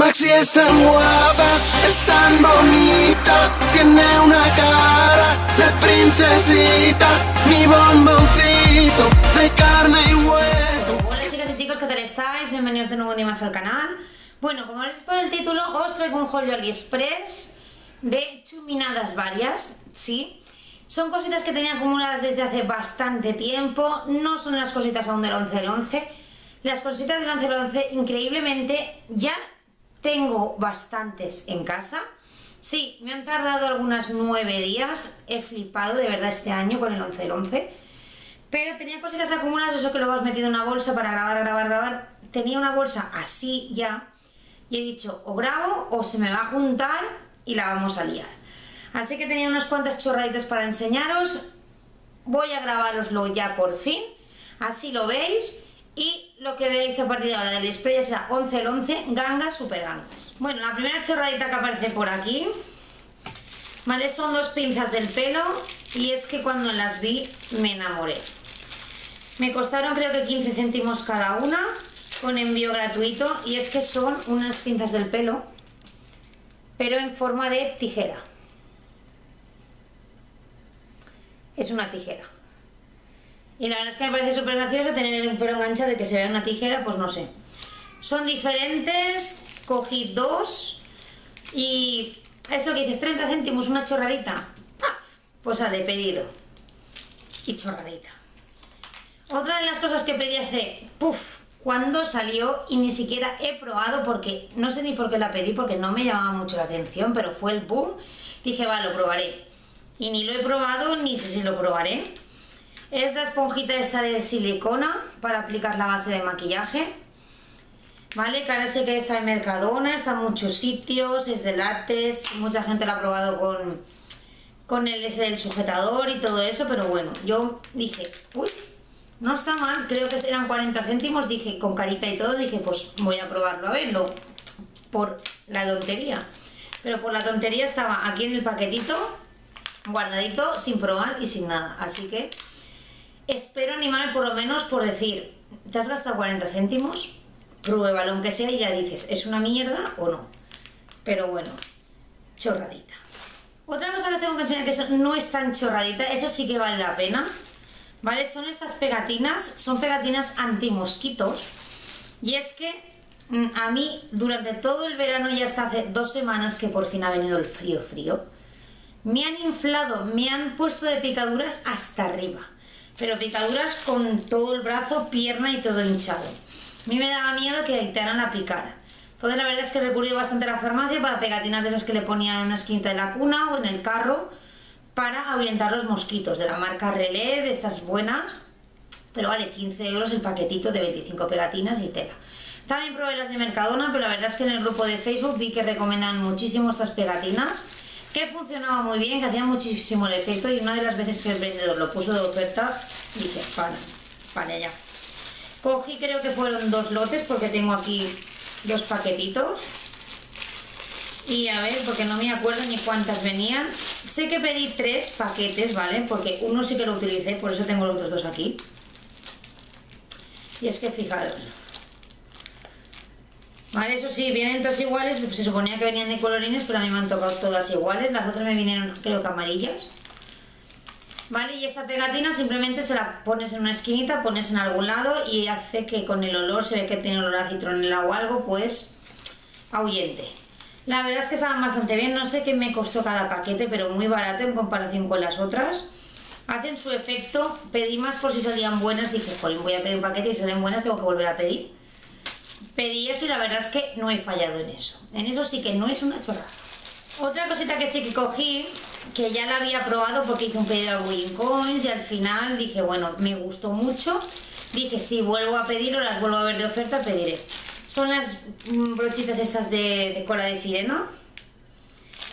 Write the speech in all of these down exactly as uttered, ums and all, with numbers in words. Maxi es tan guapa, es tan bonita, tiene una cara de princesita, mi bomboncito de carne y hueso. Hola chicas y chicos, ¿qué tal estáis? Bienvenidos de nuevo un día más al canal. Bueno, como veis por el título, os traigo un haul de Aliexpress de chuminadas varias, ¿sí? Son cositas que tenía acumuladas desde hace bastante tiempo, no son las cositas aún del once del once. Las cositas del once del once, increíblemente, ya tengo bastantes en casa. Sí, me han tardado algunas nueve días. He flipado de verdad este año con el once del once. Pero tenía cositas acumuladas, eso que luego has metido en una bolsa para grabar, grabar, grabar. Tenía una bolsa así ya. Y he dicho, o grabo o se me va a juntar y la vamos a liar. Así que tenía unas cuantas chorraditas para enseñaros. Voy a grabaroslo ya por fin. Así lo veis. Y lo que veis a partir de ahora del spray es a once el once, gangas, super gangas. Bueno, la primera chorradita que aparece por aquí, ¿vale? Son dos pinzas del pelo y es que cuando las vi me enamoré. Me costaron creo que quince céntimos cada una con envío gratuito y es que son unas pinzas del pelo pero en forma de tijera. Es una tijera. Y la verdad es que me parece súper gracioso tener el pelo enganchado y que se vea una tijera, pues no sé. Son diferentes, cogí dos y eso que dices, treinta céntimos, una chorradita. ¡Ah! Pues a de pedido. Y chorradita. Otra de las cosas que pedí hace, puff, cuando salió y ni siquiera he probado porque no sé ni por qué la pedí, porque no me llamaba mucho la atención, pero fue el boom. Dije, va, lo probaré. Y ni lo he probado, ni sé si lo probaré. Es la esponjita esta de silicona para aplicar la base de maquillaje, ¿vale? Que ahora sé que está en Mercadona, está en muchos sitios, es de látex, mucha gente la ha probado con, con el ese del sujetador y todo eso, pero bueno, yo dije, uy, no está mal, creo que eran cuarenta céntimos, dije, con carita y todo, dije, pues voy a probarlo, a verlo, por la tontería. Pero por la tontería estaba aquí en el paquetito, guardadito, sin probar y sin nada, así que... Espero animar por lo menos por decir, te has gastado cuarenta céntimos, pruébalo aunque sea y ya dices, ¿es una mierda o no? Pero bueno, chorradita. Otra cosa que os tengo que enseñar que no es tan chorradita, eso sí que vale la pena, ¿vale? Son estas pegatinas, son pegatinas antimosquitos y es que a mí durante todo el verano y hasta hace dos semanas que por fin ha venido el frío frío, me han inflado, me han puesto de picaduras hasta arriba. Pero picaduras con todo el brazo, pierna y todo hinchado. A mí me daba miedo que te hagan la picara. Entonces la verdad es que he recurrido bastante a la farmacia para pegatinas de esas que le ponían en una esquinita de la cuna o en el carro para ahuyentar los mosquitos, de la marca Relais, de estas buenas. Pero vale, quince euros el paquetito de veinticinco pegatinas y tela. También probé las de Mercadona, pero la verdad es que en el grupo de Facebook vi que recomendan muchísimo estas pegatinas, que funcionaba muy bien, que hacía muchísimo el efecto y una de las veces que el vendedor lo puso de oferta, dije, para, para allá. Cogí, creo que fueron dos lotes, porque tengo aquí dos paquetitos. Y a ver, porque no me acuerdo ni cuántas venían. Sé que pedí tres paquetes, ¿vale? Porque uno sí que lo utilicé, por eso tengo los otros dos aquí. Y es que fijaros. Vale, eso sí, vienen todas iguales, se suponía que venían de colorines, pero a mí me han tocado todas iguales, las otras me vinieron creo que amarillas. Vale, y esta pegatina simplemente se la pones en una esquinita, pones en algún lado y hace que con el olor, se ve que tiene olor a citronela o algo, pues ahuyente. La verdad es que estaban bastante bien, no sé qué me costó cada paquete, pero muy barato en comparación con las otras. Hacen su efecto, pedí más por si salían buenas, dije, jolín, voy a pedir un paquete y si salen buenas tengo que volver a pedir. Pedí eso y la verdad es que no he fallado en eso. En eso sí que no es una chorrada. Otra cosita que sí que cogí, que ya la había probado porque hice un pedido a Wincoins y al final dije, bueno, me gustó mucho. Dije, si vuelvo a pedir o las vuelvo a ver de oferta, pediré. Son las brochitas estas de, de cola de sirena,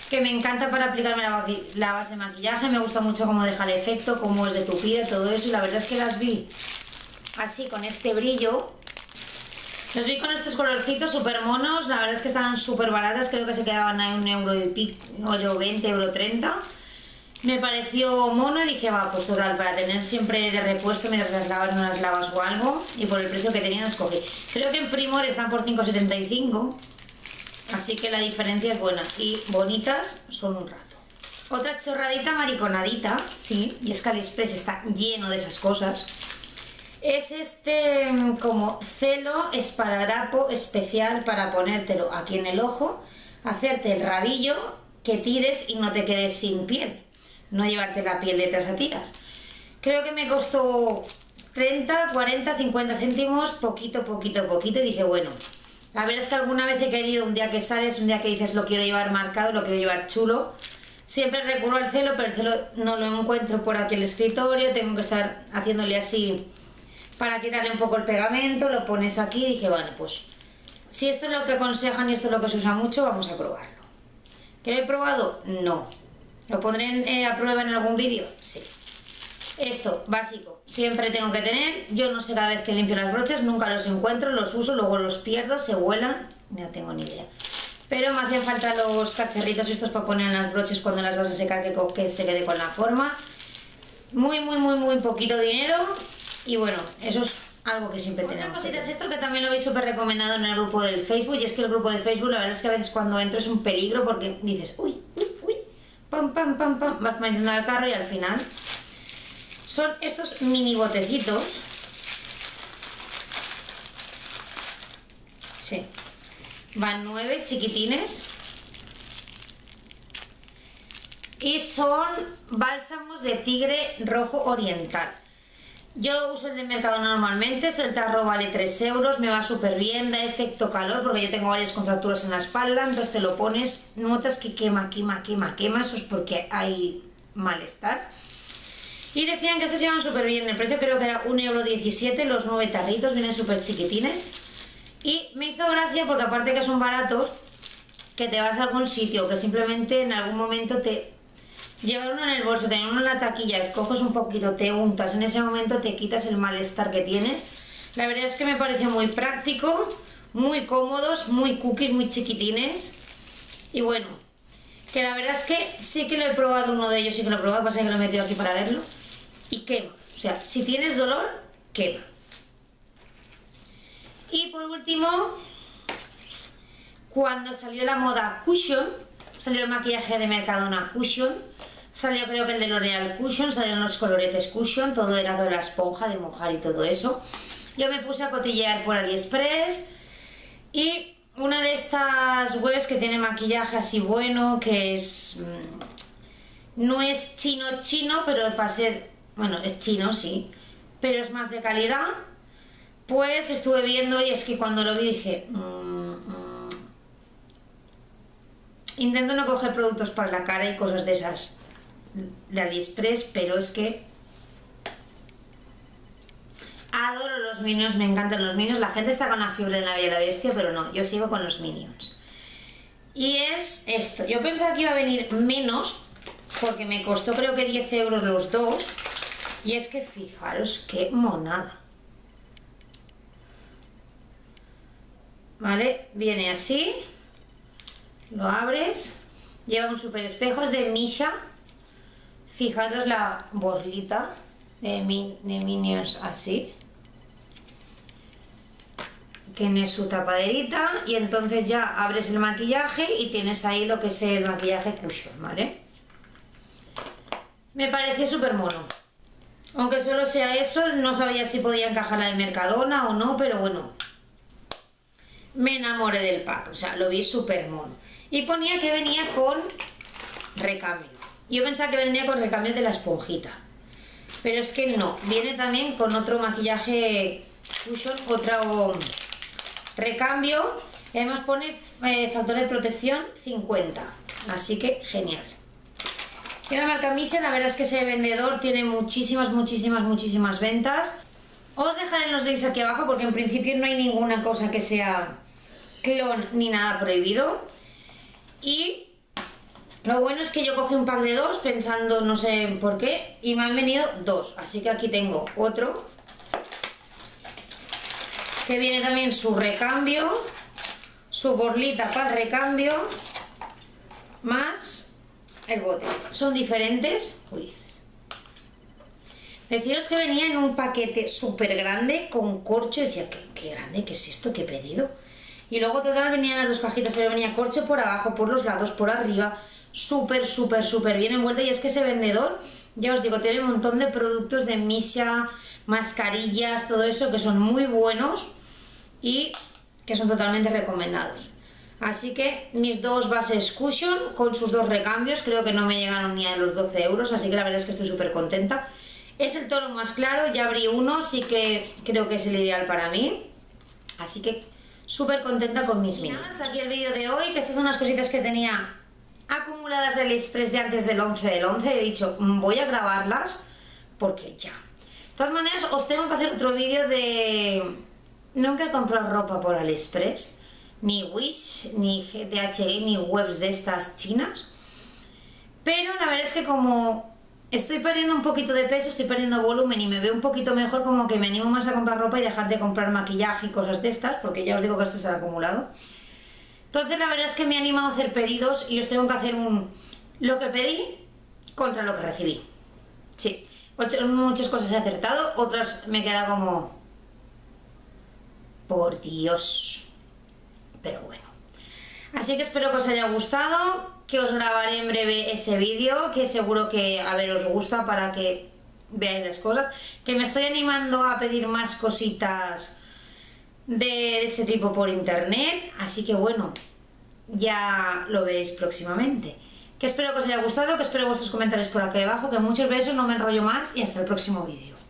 que me encanta para aplicarme la, la base de maquillaje. Me gusta mucho cómo deja el efecto, cómo es de tupida, todo eso. Y la verdad es que las vi así, con este brillo. Los vi con estos colorcitos súper monos, la verdad es que estaban súper baratas, creo que se quedaban a un euro y pico, euro veinte, euro treinta. Me pareció mono y dije, va, pues total, para tener siempre de repuesto mientras las lavas, no las lavas o algo. Y por el precio que tenían las cogí. Creo que en Primor están por cinco setenta y cinco, Así que la diferencia es buena. Y bonitas son un rato. Otra chorradita mariconadita, sí, y es que Aliexpress está lleno de esas cosas. Es este como celo esparadrapo especial para ponértelo aquí en el ojo, hacerte el rabillo, que tires y no te quedes sin piel, no llevarte la piel detrás a tiras. Creo que me costó treinta, cuarenta, cincuenta céntimos, poquito, poquito, poquito, y dije, bueno, la verdad es que alguna vez he querido, un día que sales, un día que dices lo quiero llevar marcado, lo quiero llevar chulo, siempre recurro al celo, pero el celo no lo encuentro por aquí en el escritorio, tengo que estar haciéndole así para quitarle un poco el pegamento, lo pones aquí, y dije, bueno, pues si esto es lo que aconsejan y esto es lo que se usa mucho, vamos a probarlo. ¿Que lo he probado? No. ¿Lo pondré a prueba en algún vídeo? Sí. Esto, básico, siempre tengo que tener. Yo no sé, cada vez que limpio las brochas nunca los encuentro, los uso, luego los pierdo, se vuelan, no tengo ni idea. Pero me hacían falta los cacharritos estos para poner en las brochas cuando las vas a secar, que, que se quede con la forma. Muy, muy, muy, muy poquito dinero. Y bueno, eso es algo que siempre tenemos. Una cosita es esto que también lo habéis súper recomendado en el grupo del Facebook, y es que el grupo de Facebook, la verdad es que a veces cuando entro es un peligro porque dices, uy, uy, uy, pam, pam, pam, pam, vas metiendo al carro y al final son estos mini botecitos. Sí, van nueve chiquitines y son bálsamos de tigre rojo oriental. Yo uso el de Mercadona normalmente, el tarro vale tres euros, me va súper bien, da efecto calor porque yo tengo varias contracturas en la espalda, entonces te lo pones, notas que quema, quema, quema, quema, eso es porque hay malestar. Y decían que estos llevan súper bien, el precio creo que era uno diecisiete, los nueve tarritos, vienen súper chiquitines. Y me hizo gracia porque aparte que son baratos, que te vas a algún sitio, que simplemente en algún momento te... llevar uno en el bolso, tener uno en la taquilla, coges un poquito, te untas, en ese momento te quitas el malestar que tienes. La verdad es que me parece muy práctico, muy cómodos, muy cookies, muy chiquitines. Y bueno, que la verdad es que sí que lo he probado, uno de ellos sí que lo he probado, pasa que lo he metido aquí para verlo. Y quema, o sea, si tienes dolor, quema. Y por último, cuando salió la moda Cushion, salió el maquillaje de Mercadona Cushion, salió creo que el de L'Oreal Cushion, salieron los coloretes Cushion, todo era de la esponja, de mojar y todo eso. Yo me puse a cotillear por Aliexpress y una de estas webs que tiene maquillaje así bueno, que es... no es chino chino, pero para ser... bueno, es chino sí, pero es más de calidad. Pues estuve viendo y es que cuando lo vi dije... intento no coger productos para la cara y cosas de esas de Aliexpress, pero es que adoro los Minions, me encantan los Minions. La gente está con la fiebre de la Bella y la Bestia, pero no, yo sigo con los Minions. Y es esto, yo pensaba que iba a venir menos porque me costó creo que diez euros los dos. Y es que fijaros qué monada. Vale, viene así, lo abres, lleva un super espejo, es de Missha. Fijaros la borlita de, min, de Minions así. Tiene su tapaderita y entonces ya abres el maquillaje y tienes ahí lo que es el maquillaje Cushion, ¿vale? Me pareció súper mono. Aunque solo sea eso, no sabía si podía encajar la de Mercadona o no, pero bueno. Me enamoré del pack, o sea, lo vi súper mono. Y ponía que venía con recambio. Yo pensaba que venía con recambio de la esponjita, pero es que no. Viene también con otro maquillaje Cushion, otro recambio. Y además pone eh, factor de protección cincuenta. Así que genial. Y la marca Missha, la verdad es que ese vendedor tiene muchísimas, muchísimas, muchísimas ventas. Os dejaré los links aquí abajo porque en principio no hay ninguna cosa que sea clon ni nada prohibido. Y lo bueno es que yo cogí un pack de dos pensando no sé por qué y me han venido dos, así que aquí tengo otro que viene también su recambio, su borlita para el recambio más el bote, son diferentes. Uy. Deciros que venía en un paquete súper grande con corcho y decía, ¿qué, qué grande, qué es esto, qué he pedido? Y luego total venían las dos cajitas, pero venía corcho por abajo, por los lados, por arriba, súper, súper, súper bien envuelta. Y es que ese vendedor, ya os digo, tiene un montón de productos de Missha, mascarillas, todo eso, que son muy buenos y que son totalmente recomendados. Así que mis dos bases cushion con sus dos recambios, creo que no me llegaron ni a los doce euros, así que la verdad es que estoy súper contenta. Es el tono más claro, ya abrí uno, sí que creo que es el ideal para mí, así que súper contenta con mis Minions. Hasta aquí el vídeo de hoy, que estas son las cositas que tenía acumuladas del Aliexpress de antes del once del once, he dicho voy a grabarlas porque ya. De todas maneras os tengo que hacer otro vídeo de... Nunca he comprado ropa por Aliexpress, ni Wish, ni D H, ni webs de estas chinas, pero la verdad es que como estoy perdiendo un poquito de peso, estoy perdiendo volumen y me veo un poquito mejor, como que me animo más a comprar ropa y dejar de comprar maquillaje y cosas de estas, porque ya os digo que esto se ha acumulado. Entonces la verdad es que me he animado a hacer pedidos y os tengo que hacer un lo que pedí contra lo que recibí. Sí, muchas cosas he acertado, otras me he quedado como... por Dios. Pero bueno. Así que espero que os haya gustado, que os grabaré en breve ese vídeo, que seguro que a ver os gusta para que veáis las cosas. Que me estoy animando a pedir más cositas de este tipo por internet, así que bueno, ya lo veréis próximamente. Que espero que os haya gustado, que espero vuestros comentarios por aquí abajo, que muchos besos, no me enrollo más y hasta el próximo vídeo.